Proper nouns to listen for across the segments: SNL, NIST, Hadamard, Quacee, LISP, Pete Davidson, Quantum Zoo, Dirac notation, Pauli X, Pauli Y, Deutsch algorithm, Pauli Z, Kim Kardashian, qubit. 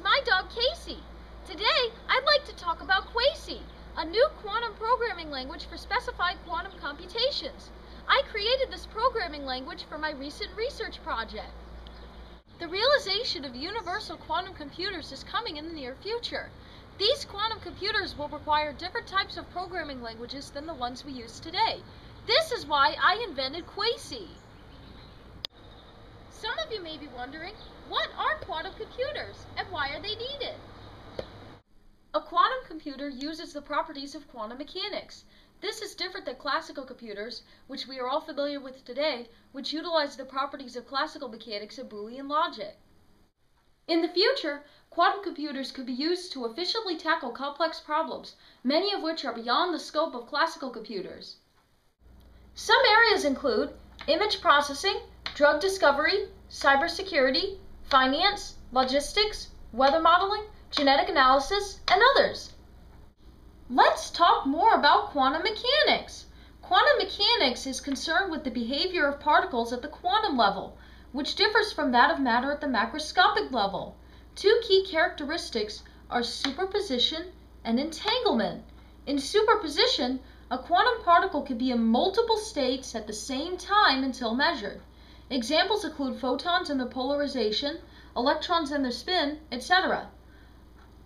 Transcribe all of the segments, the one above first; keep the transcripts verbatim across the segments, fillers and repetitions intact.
is my dog Casey. Today, I'd like to talk about Quacee, a new quantum programming language for specified quantum computations. I created this programming language for my recent research project. The realization of universal quantum computers is coming in the near future. These quantum computers will require different types of programming languages than the ones we use today. This is why I invented Quacee. Some of you may be wondering, what are quantum computers and why are they needed? A quantum computer uses the properties of quantum mechanics. This is different than classical computers, which we are all familiar with today, which utilize the properties of classical mechanics and Boolean logic. In the future, quantum computers could be used to efficiently tackle complex problems, many of which are beyond the scope of classical computers. Some areas include image processing, drug discovery, cybersecurity, finance, logistics, weather modeling, genetic analysis, and others. Let's talk more about quantum mechanics. Quantum mechanics is concerned with the behavior of particles at the quantum level, which differs from that of matter at the macroscopic level. Two key characteristics are superposition and entanglement. In superposition, a quantum particle can be in multiple states at the same time until measured. Examples include photons and their polarization, electrons and their spin, et cetera.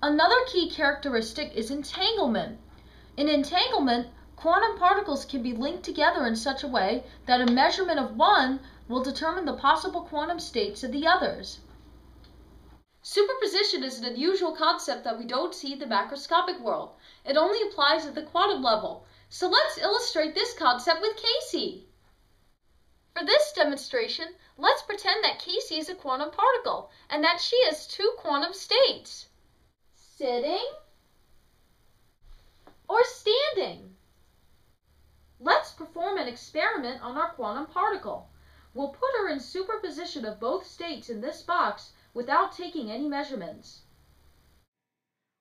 Another key characteristic is entanglement. In entanglement, quantum particles can be linked together in such a way that a measurement of one will determine the possible quantum states of the others. Superposition is an unusual concept that we don't see in the macroscopic world. It only applies at the quantum level. So let's illustrate this concept with Quacee. For this demonstration, let's pretend that Quacee is a quantum particle and that she has two quantum states. Sitting or standing. Let's perform an experiment on our quantum particle. We'll put her in superposition of both states in this box without taking any measurements.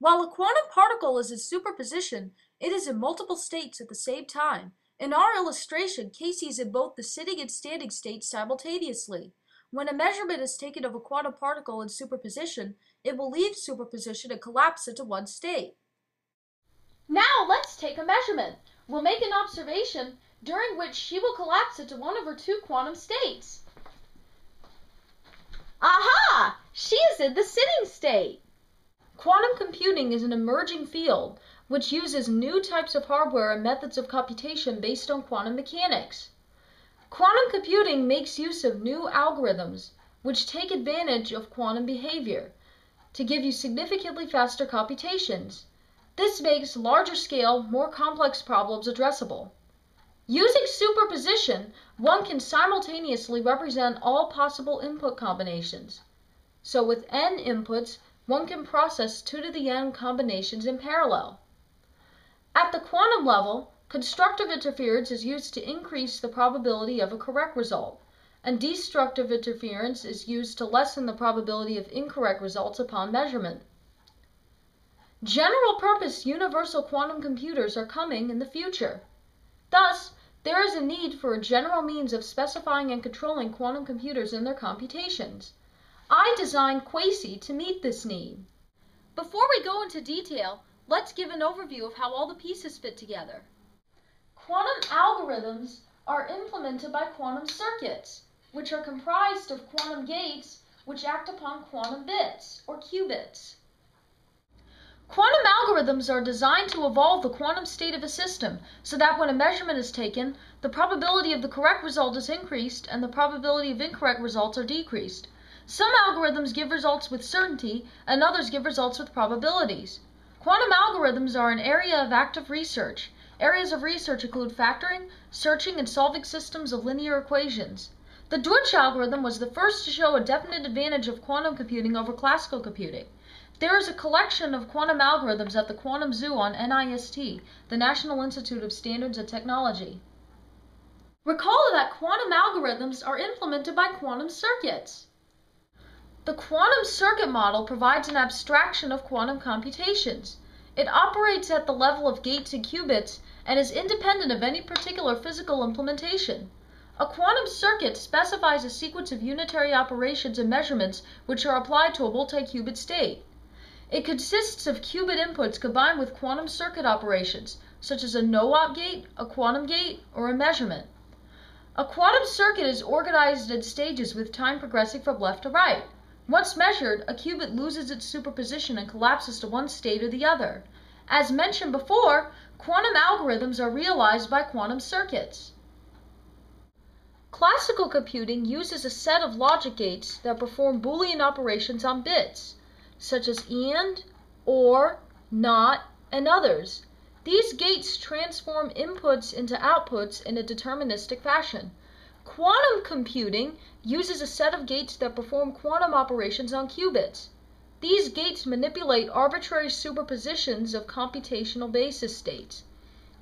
While a quantum particle is in superposition, it is in multiple states at the same time. In our illustration, Quacee is in both the sitting and standing states simultaneously. When a measurement is taken of a quantum particle in superposition, it will leave superposition and collapse into one state. Now let's take a measurement. We'll make an observation during which she will collapse into one of her two quantum states. Aha! She is in the sitting state. Quantum computing is an emerging field which uses new types of hardware and methods of computation based on quantum mechanics. Quantum computing makes use of new algorithms, which take advantage of quantum behavior to give you significantly faster computations. This makes larger scale, more complex problems addressable. Using superposition, one can simultaneously represent all possible input combinations. So with n inputs, one can process two to the n combinations in parallel. At the quantum level, constructive interference is used to increase the probability of a correct result, and destructive interference is used to lessen the probability of incorrect results upon measurement. General-purpose universal quantum computers are coming in the future. Thus, there is a need for a general means of specifying and controlling quantum computers in their computations. I designed Quacee to meet this need. Before we go into detail, let's give an overview of how all the pieces fit together. Quantum algorithms are implemented by quantum circuits, which are comprised of quantum gates, which act upon quantum bits, or qubits. Quantum algorithms are designed to evolve the quantum state of a system, so that when a measurement is taken, the probability of the correct result is increased and the probability of incorrect results are decreased. Some algorithms give results with certainty, and others give results with probabilities. Quantum algorithms are an area of active research. Areas of research include factoring, searching, and solving systems of linear equations. The Deutsch algorithm was the first to show a definite advantage of quantum computing over classical computing. There is a collection of quantum algorithms at the Quantum Zoo on NIST, the National Institute of Standards and Technology. Recall that quantum algorithms are implemented by quantum circuits. The quantum circuit model provides an abstraction of quantum computations. It operates at the level of gates and qubits and is independent of any particular physical implementation. A quantum circuit specifies a sequence of unitary operations and measurements which are applied to a multi-qubit state. It consists of qubit inputs combined with quantum circuit operations, such as a no-op gate, a quantum gate, or a measurement. A quantum circuit is organized in stages with time progressing from left to right. Once measured, a qubit loses its superposition and collapses to one state or the other. As mentioned before, quantum algorithms are realized by quantum circuits. Classical computing uses a set of logic gates that perform Boolean operations on bits, such as AND, OR, NOT, and others. These gates transform inputs into outputs in a deterministic fashion. Quantum computing uses a set of gates that perform quantum operations on qubits. These gates manipulate arbitrary superpositions of computational basis states.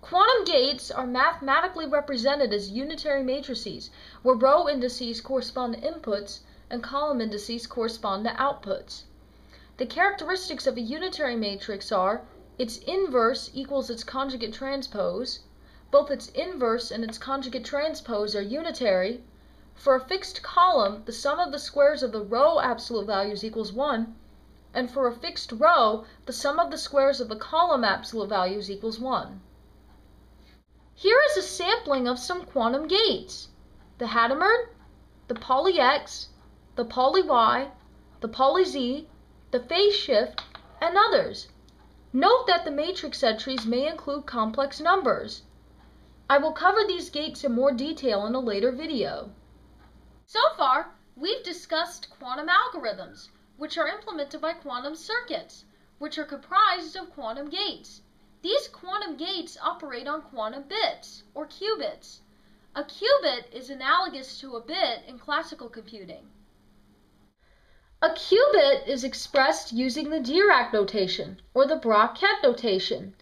Quantum gates are mathematically represented as unitary matrices, where row indices correspond to inputs and column indices correspond to outputs. The characteristics of a unitary matrix are its inverse equals its conjugate transpose. Both its inverse and its conjugate transpose are unitary. For a fixed column, the sum of the squares of the row absolute values equals one, and for a fixed row, the sum of the squares of the column absolute values equals one. Here is a sampling of some quantum gates: the Hadamard, the Pauli X, the Pauli Y, the Pauli Z, the phase shift, and others. Note that the matrix entries may include complex numbers. I will cover these gates in more detail in a later video. So far, we've discussed quantum algorithms, which are implemented by quantum circuits, which are comprised of quantum gates. These quantum gates operate on quantum bits, or qubits. A qubit is analogous to a bit in classical computing. A qubit is expressed using the Dirac notation, or the Pauli notation.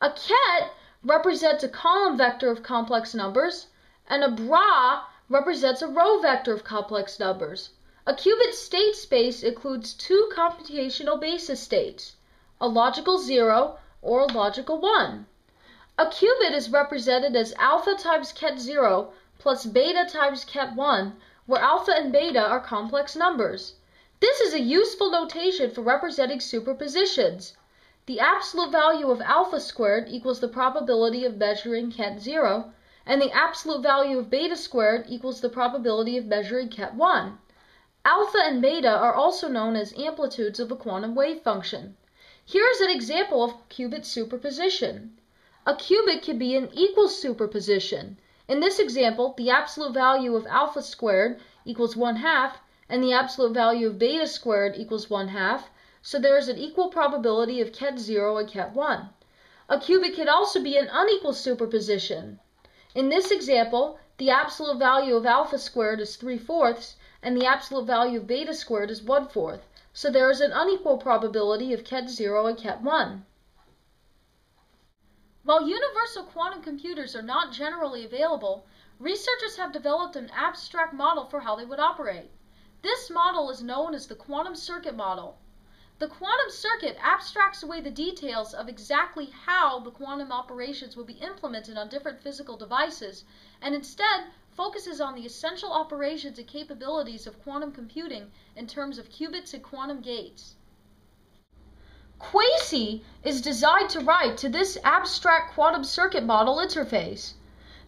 A ket represents a column vector of complex numbers, and a bra represents a row vector of complex numbers. A qubit state space includes two computational basis states, a logical zero or a logical one. A qubit is represented as alpha times ket zero plus beta times ket one, where alpha and beta are complex numbers. This is a useful notation for representing superpositions. The absolute value of alpha squared equals the probability of measuring ket zero, and the absolute value of beta squared equals the probability of measuring ket one. Alpha and beta are also known as amplitudes of a quantum wave function. Here is an example of qubit superposition. A qubit can be an equal superposition. In this example, the absolute value of alpha squared equals one half, and the absolute value of beta squared equals one half, so there is an equal probability of ket zero and ket one. A qubit can also be an unequal superposition. In this example, the absolute value of alpha squared is three fourths, and the absolute value of beta squared is one fourth, so there is an unequal probability of ket zero and ket one. While universal quantum computers are not generally available, researchers have developed an abstract model for how they would operate. This model is known as the quantum circuit model. The quantum circuit abstracts away the details of exactly how the quantum operations will be implemented on different physical devices, and instead focuses on the essential operations and capabilities of quantum computing in terms of qubits and quantum gates. Quacee is designed to write to this abstract quantum circuit model interface.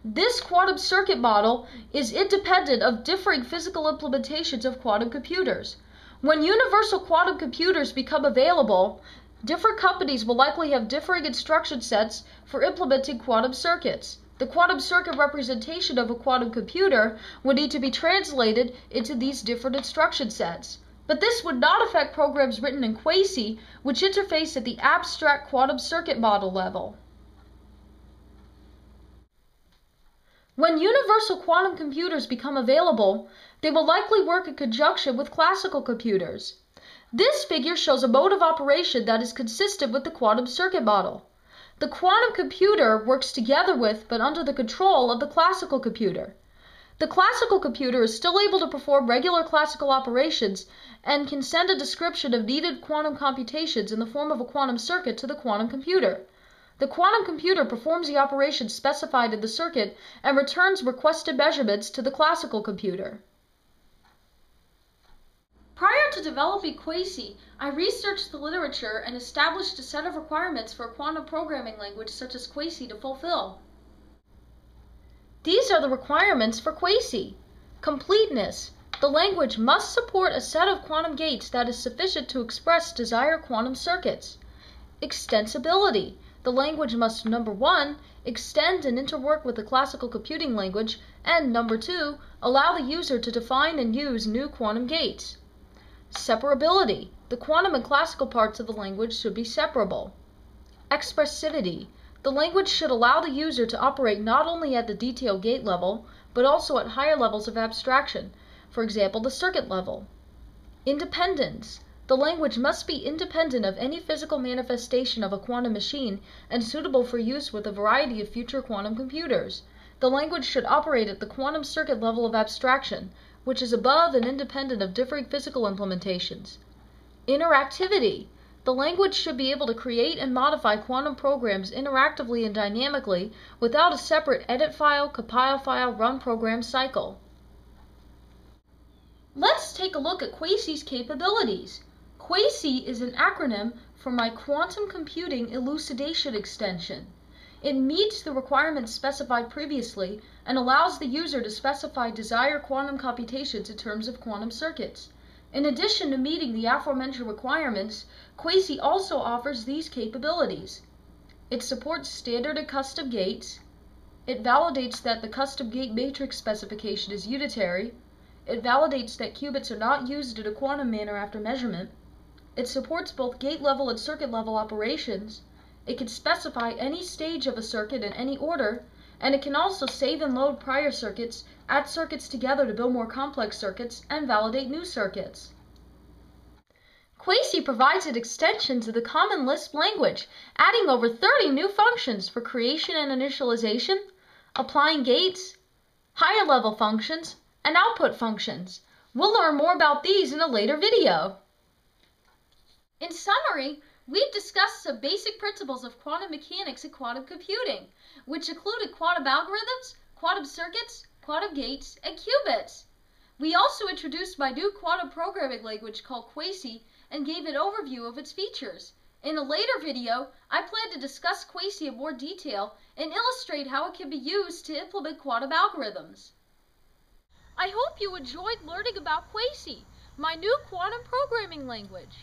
This quantum circuit model is independent of differing physical implementations of quantum computers. When universal quantum computers become available, different companies will likely have differing instruction sets for implementing quantum circuits. The quantum circuit representation of a quantum computer would need to be translated into these different instruction sets. But this would not affect programs written in Quacee, which interface at the abstract quantum circuit model level. When universal quantum computers become available, they will likely work in conjunction with classical computers. This figure shows a mode of operation that is consistent with the quantum circuit model. The quantum computer works together with, but under the control of, the classical computer. The classical computer is still able to perform regular classical operations and can send a description of needed quantum computations in the form of a quantum circuit to the quantum computer. The quantum computer performs the operations specified in the circuit and returns requested measurements to the classical computer. Prior to developing Quacee, I researched the literature and established a set of requirements for a quantum programming language such as Quacee to fulfill. These are the requirements for Quacee. Completeness. The language must support a set of quantum gates that is sufficient to express desired quantum circuits. Extensibility. The language must, number one, extend and interwork with the classical computing language, and number two, allow the user to define and use new quantum gates. Separability. The quantum and classical parts of the language should be separable. Expressivity. The language should allow the user to operate not only at the detail gate level, but also at higher levels of abstraction, for example, the circuit level. Independence. The language must be independent of any physical manifestation of a quantum machine and suitable for use with a variety of future quantum computers. The language should operate at the quantum circuit level of abstraction, which is above and independent of differing physical implementations. Interactivity. The language should be able to create and modify quantum programs interactively and dynamically without a separate edit file, compile file, run program cycle. Let's take a look at Quacee's capabilities. Quacee is an acronym for my Quantum Computing Elucidation Extension. It meets the requirements specified previously and allows the user to specify desired quantum computations in terms of quantum circuits. In addition to meeting the aforementioned requirements, Quacee also offers these capabilities. It supports standard and custom gates. It validates that the custom gate matrix specification is unitary. It validates that qubits are not used in a quantum manner after measurement. It supports both gate-level and circuit-level operations. It can specify any stage of a circuit in any order, and it can also save and load prior circuits, add circuits together to build more complex circuits, and validate new circuits. Quacee provides an extension to the common LISP language, adding over thirty new functions for creation and initialization, applying gates, higher-level functions, and output functions. We'll learn more about these in a later video. In summary, we've discussed some basic principles of quantum mechanics and quantum computing, which included quantum algorithms, quantum circuits, quantum gates, and qubits. We also introduced my new quantum programming language called Quacee and gave an overview of its features. In a later video, I plan to discuss Quacee in more detail and illustrate how it can be used to implement quantum algorithms. I hope you enjoyed learning about Quacee, my new quantum programming language.